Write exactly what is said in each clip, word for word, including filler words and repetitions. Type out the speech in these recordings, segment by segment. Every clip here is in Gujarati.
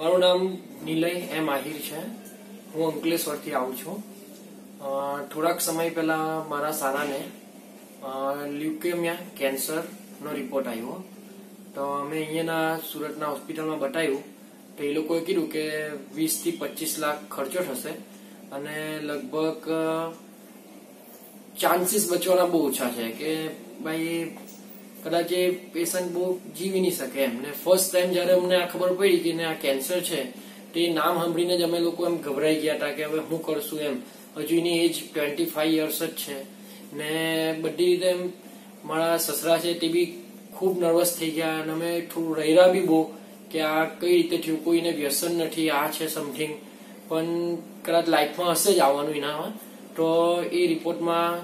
મારું નામ નિલય એમ આહિર છે. હું અંકલેશ્વરથી આવું છું. થોડાક સમય પહેલા મારા સારાને લ્યુકેમિયા કેન્સરનો રિપોર્ટ આવ્યો, તો અમે અહીંયાના સુરતના હોસ્પિટલમાં બતાવ્યું તો એ લોકોએ કીધું કે વીસથી પચીસ લાખ ખર્ચો થશે અને લગભગ ચાન્સીસ બચવાના બહુ ઓછા છે કે ભાઈ કદાચ એ પેશન્ટ બહુ જીવી નહીં શકે. એમને ફર્સ્ટ ટાઈમ જયારે અમને આ ખબર પડી કે આ કેન્સર છે તે નામ સાંભળીને જ અમે લોકો એમ ગભરાઈ ગયા હતા કે હવે હું કરશું. એમ હજુ એની એજ ટ્વેન્ટી ફાઈવ યર્સ જ છે ને બધી રીતે એમ મારા સસરા છે તે બી ખૂબ નર્વસ થઈ ગયા અને અમે થોડું રહ્યા બી બહુ કે આ કઈ રીતે થયું, કોઈને વ્યસન નથી, આ છે સમથિંગ, પણ કદાચ લાઈફમાં હશે જ આવવાનું એનામાં. તો એ રિપોર્ટમાં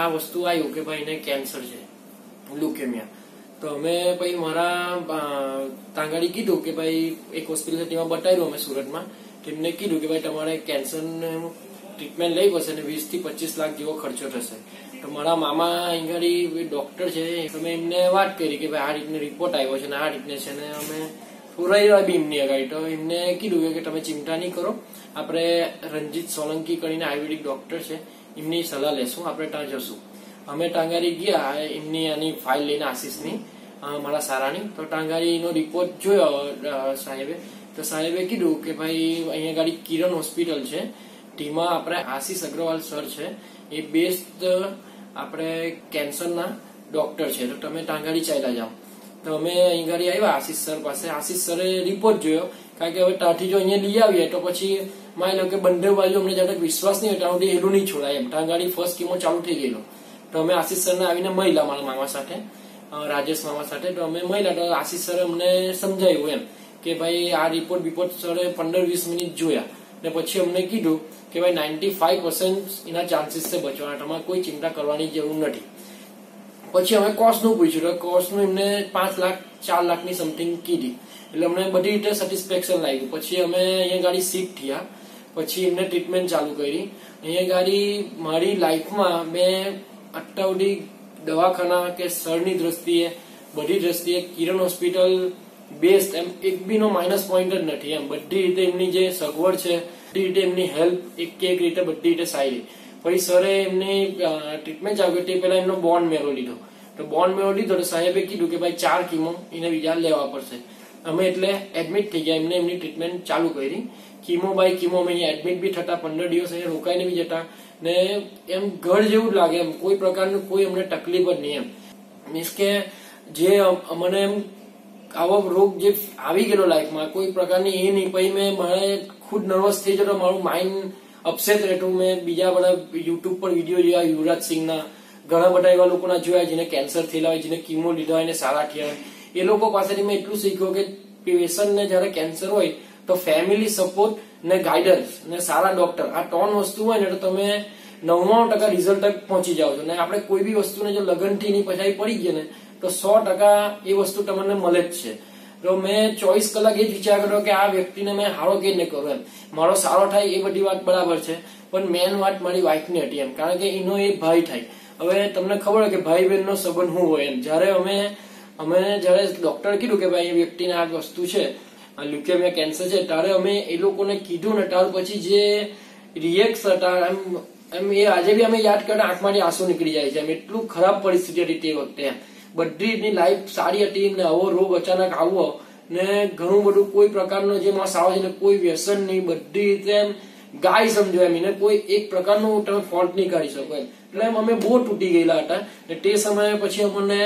આ વસ્તુ આવ્યું કે ભાઈ એને કેન્સર છે લ્યુકેમિયા. તો અમે ભાઈ મારા તાંગાડી કીધું કે ભાઈ એક હોસ્પિટલ તેમાં બતાવ્યું અમે સુરતમાં, તેમને કીધું કે ભાઈ તમારે કેન્સરનું ટ્રીટમેન્ટ લઈ પડશે અને વીસ થી પચીસ લાખ જેવો ખર્ચો થશે. તો મારા મામા અહીંગાડી ડોક્ટર છે, અમે એમને વાત કરી કે ભાઈ આ રીતનો રિપોર્ટ આવ્યો છે ને આ રીતને છે ને અમે થોડા બી એમની અગાડી. તો એમને કીધું કે તમે ચિંતા નહીં કરો, આપણે રણજીત સોલંકી કરીને આયુર્વેદિક ડોક્ટર છે એમની સલાહ લેશું, આપણે ત્યાં જશું. અમે ટાંગારી ગયા એમની આની ફાઇલ લઈને આશીષની મારા સારાની. તો ટાંગારીનો રિપોર્ટ જોયો સાહેબે, તો સાહેબે કીધું કે ભાઈ અહીંયા ગાડી કિરણ હોસ્પિટલ છે તેમાં આપણે આશીષ અગ્રવાલ સર છે એ બેસ્ટ આપણે કેન્સરના ડોક્ટર છે, તો તમે ટાંગારી ચાલ્યા જાઓ. તો અમે અહીં ગાડી આવ્યા આશીષ સર પાસે. આશીષ સરે રિપોર્ટ જોયો, કારણ કે હવે ત્યાંથી જો અહીંયા લઈ આવીએ તો પછી માની લો કે બંને બાજુ અમને જ્યાં વિશ્વાસ નહીં હોય ત્યાં સુધી એલું નહીં છોડાય. એમ ટાંગાડી ફર્સ્ટ કીમો ચાલુ થઈ ગયેલો. તો અમે આશીષ સરને આવીને મહિલા મારા મામા સાથે રાજેશ મામા સાથે તો અમે મહિલા તો આશીષ સરે અમને સમજાવ્યું એમ કે ભાઈ આ રિપોર્ટ રિપોર્ટ સરે પંદર વીસ મિનિટ જોયા ને પછી અમને કીધું કે ભાઈ નાઇન્ટી ફાઈવ પર્સન્ટ એના ચાન્સીસ છે બચવાના, તમારે કોઈ ચિંતા કરવાની જરૂર નથી. પછી અમે કોસ્ટનું પૂછ્યું તો કોસ્ટનું એમને પાંચ લાખ ચાર લાખની સમથિંગ કીધી, એટલે અમને બધી રીતે સેટિસ્ફેક્શન લાગ્યું. પછી અમે અહીંયા ગાડી શિફ્ટ થયા, પછી એમને ટ્રીટમેન્ટ ચાલુ કરી. અહીંયા ગાડી મારી લાઈફમાં મેં અટવડી દવાખાના કે સરની દ્રષ્ટિએ બધી દ્રષ્ટિએ કિરણ હોસ્પિટલ બેસ્ટ, એમ એક બીનો માઇનસ પોઈન્ટ જ નથી. એમ બધી રીતે એમની જે સગવડ છે બધી રીતે એમની હેલ્પ એક એક રીતે બધી રીતે સારી. પછી સરે એમની ટ્રીટમેન્ટ ચાલુ તે પહેલા એમનો બોન્ડ મેળો લીધો, તો બોન્ડ મેળો લીધો તો સાહેબે કીધું કે ભાઈ ચાર કીમો એને બીજા લેવા પડશે. અમે એટલે એડમિટ થઈ ગયા, એમને એમની ટ્રીટમેન્ટ ચાલુ કરી. કીમો બાય કીમો અમે અહીંયા એડમિટ બી થતા, પંદર દિવસ અહીંયા રોકાઈને બી જતા ને એમ ઘર જેવું જ લાગે. એમ કોઈ પ્રકારનું કોઈ અમને તકલીફ જ નહીં. એમ મીન્સ કે જે મને એમ આવો રોગ જે આવી ગયેલો લાઈફમાં કોઈ પ્રકારની એ નહીં. પછી મેં મને ખુદ નર્વસ થઈ જતો, મારું માઇન્ડ અપસેટ રહેતું. મેં બીજા બધા યુટ્યુબ પર વિડીયો જોયા યુવરાજસિંહના, ઘણા બધા એવા લોકોના જોયા જેને કેન્સર થયેલા હોય, જેને કીમો લીધા હોય ને સારા થયા હોય. એ લોકો પાસેથી મેં એટલું શીખ્યું કે પેશન્ટને જ્યારે કેન્સર હોય તો ફેમિલી સપોર્ટ ને ગાઈડન્સ ને સારા ડોક્ટર, આ ત્રણ વસ્તુ હોય ને તો તમે નવ્વાણું ટકા રિઝલ્ટ તક પહોંચી જાઓ છો. ને આપણે કોઈ બી વસ્તુને જો લગનથી ની પછાઈ પડી ગઈ ને તો સો ટકા એ વસ્તુ તમને મળે જ છે. તો મેં ચોવીસ કલાક એ જ વિચાર કર્યો કે આ વ્યક્તિને મેં હારો કે નહીં કરું. એમ મારો સારો થાય એ બધી વાત બરાબર છે, પણ મેન વાત મારી વાઈફની હતી. એમ કારણ કે એનો એ ભાઈ થાય. હવે તમને ખબર હોય કે ભાઈ બહેનનો સંબંધ શું હોય. એમ જયારે અમે અમે જયારે ડોક્ટર કીધું કે ભાઈ એ વ્યક્તિને આ વસ્તુ છે લ્યુકેમિયા કેન્સર છે, ત્યારે અમે એ લોકોને કીધું ને ત્યાર પછી જે રિએક્ટ હતા એમ એમ એ આજે બી અમે યાદ કરતા આંખમાંથી આંસુ નીકળી જાય છે. એમ એટલું ખરાબ પરિસ્થિતિ હતી તે વખતે. એમ બધીની લાઈફ સારી હતી ને આવો રોગ અચાનક આવવો ને ઘણું બધું કોઈ પ્રકારનો જે માણસ આવે છે ને કોઈ વ્યસન નહીં, બધી રીતે એમ ગાય સમજો. એમ એને કોઈ એક પ્રકારનું તમે ફોલ્ટ નહીં કરી શકો. એમ એટલે એમ અમે બહુ તૂટી ગયેલા હતા. ને તે સમયે પછી અમને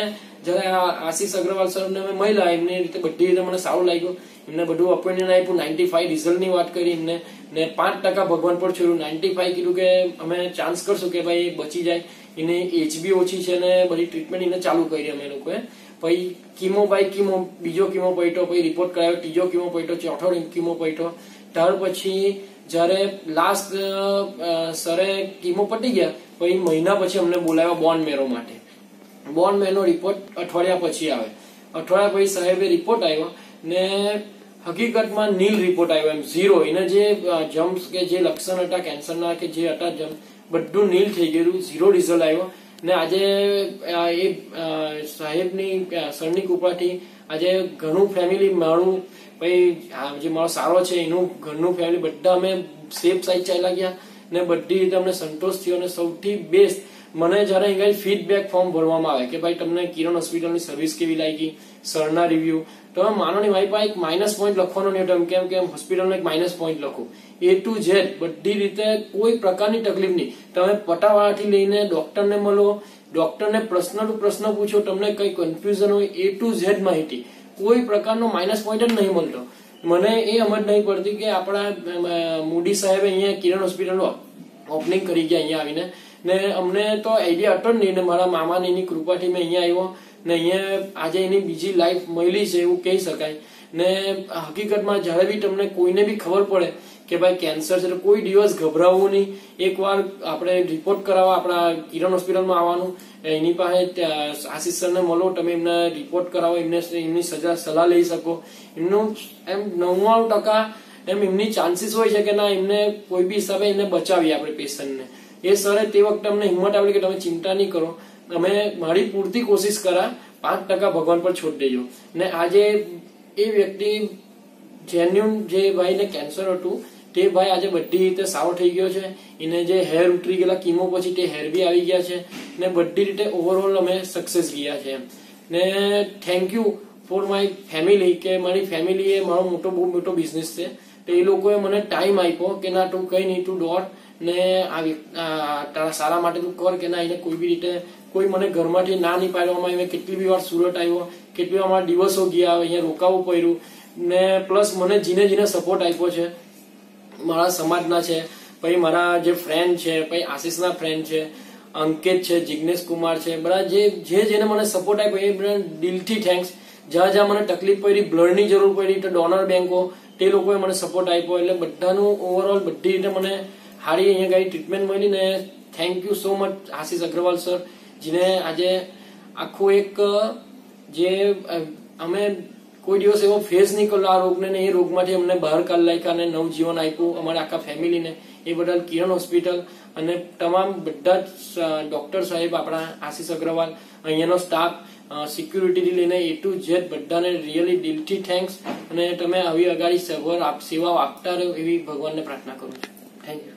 જયારે આશીષ અગ્રવાલ સરને અમે મળ્યા એમની રીતે બધી રીતે મને સારું લાગ્યું. એમને બધું ઓપિનિયન આપ્યું, નાઇન્ટી ફાઈવ રિઝલ્ટની વાત કરી એમને ને પાંચ ટકા ભગવાન પર છોડ્યું. નાઇન્ટી ફાઈવ કીધું કે અમે ચાન્સ કરશું કે ભાઈ બચી જાય, એને એજ બી ઓછી છે ને બધી ટ્રીટમેન્ટ એને ચાલુ કરી અમે લોકોએ. પછી કીમો બાય કીમો બીજો કીમો પૈટો, પછી રિપોર્ટ કરાયો ત્રીજો કીમો પૈટો, ચોથો કીમો પૈટો. ત્યાર પછી જયારે લાસ્ટ સરે કીમો પટી ગયા પછી મહિના પછી અમને બોલાવ્યા બોન્ડ મેરો માટે. બોન્ડ મેનો રિપોર્ટ અઠવાડિયા પછી આવે. અઠવાડિયા પછી સાહેબે રિપોર્ટ આવ્યો ને હકીકતમાં નીલ રિપોર્ટ આવ્યો. એમ ઝીરો એના જે જમ્પ્સ કે જે લક્ષણ હતા કેન્સરના કે જે હતા જમ્પ બધું નીલ થઈ ગયેલું, ઝીરો રિઝલ્ટ આવ્યો. ને આજે એ સાહેબની સરની કૃપાથી આજે ઘણું ફેમિલી મારું भाई मारो सारो है घरनु फेमिली बधा अमे सेफ साइड चाली गया ने बधी रीते अमने संतोष थयो। सौथी बेस्ट मने जरा इंगाई फीडबेक फॉर्म भरवामां आवे के भाई तमने किरण हॉस्पिटल सर्विस केवी लागी, सरना रिव्यू तो मानो नहीं भाई पा एक माइनस पॉइंट लखवानो नहीं होतो केम के हॉस्पिटल ने एक माइनस पॉइंट लखो ए टू जेड बधी रीते कोई प्रकार की तकलीफ नहीं। तमे पटावाळा थी लईने डॉक्टर ने मलो, डॉक्टर ने प्रश्न टू प्रश्न पूछो, तमने कई कन्फ्यूजन हो ए टू जेड माहिती कोई प्रकार नो माइनस पॉइंट ज नहीं मळतो। मने ए समज नहीं पड़ती कि आपड़ा मोदी साहेब अहींया किरण हॉस्पिटल ओपनिंग करी गया अहींया आवीने ने अमने तो आइडिया अटो नहीं ने मारा मामा ने एनी कृपा थी मैं अहींया आव्यो ने अहींया आजे एनी बीजी लाइफ मळी छे एवुं कही शकाय। ने हकीकत में जारे भी तमने कोईने भी खबर पड़े कि भाई कैंसर छे तो कोई दिवस गभरावो नहीं, एक बार आपणे रिपोर्ट करावा आपड़ा किरण हॉस्पिटल में आवानुं, एनी पासे आशीष सर ने मलो, तमे एमने रिपोर्ट करावो, एमने एमनी सजा सलाह लई शको। एमनो एम नव्वाणु टका एम एमनी चांसीस होय छे के ना एमने कोई भी हिसाबे एने बचावी आपणे पेशेंट ने। ए सरे ते वखते अमने हिम्मत आपली के तमे चिंता नहीं करो, तमे मारी पूरती कोशिश करा, पांच टका भगवान पर छोड़ देजो। ने आजे ए व्यक्ति जेन्युइन जे भाई ने कैंसर हतुं ते भाई आज बड़ी रीते साव थी गयो है, इने जे हेर उतरी गया कीमो पछी ते हेर भी आई गया है ने बड़ी रीते ओवरऑल अमे सक्सेस गया है। ने thank you for my family के मारी फेमिली ए मारो मोटो बहुत मोटो बिजनेस है तो ए लोकोए मने टाइम आप्यो के ना तू कई नहीं तू दौड़ ने तारा सारा माटे तू कर के ना इने कोई भी रीते कोई मने घर मांथी ना नहीं पाडवामां आवे। केटली भी वार सूरत आव्यो, केटली वार मारा दिवसो गया अहींया रोकावो पड्युं ने प्लस मने जीने जीने सपोर्ट आप्यो छे मारा समाजना छे भाई मारा जे फ्रेंड छे भाई आशीष ना फ्रेंड छे अंकित छे जिग्नेश कुमार छे बड़ा जे जे जेने मने सपोर्ट आप्यो दिल थी थैंक्स। जहाँ जहाँ मने तकलीफ पड़ी ब्लड नी जरूर पड़ी तो डोनर बेंको ते लोकोए मने सपोर्ट आप्यो एटले बधानु ओवरऑल बधी रीते मने सारी अहींया गाई ट्रीटमेंट मळी ने thank you so much Ashish Agarwal sir जीने आजे आखो एक जे अमे कोई दिवस एवो फेस नहीं करेलो आ रोग ने ने ए रोग मांथी अमने बहार काढी लायका ने नवजीवन आप्युं अमारा आखा फेमिली ने ए बदल किरण हॉस्पिटल अने तमाम बधा डॉक्टर साहेब आपणा आशीष अग्रवाल अहींयानो स्टाफ सिक्युरिटी थी लईने ए टू जेड बधाने रियली दिलथी थैंक्स अने तमे आवी अगाडी सेवा सेवा आपता रहो एवी भगवानने प्रार्थना करूं। Thank you.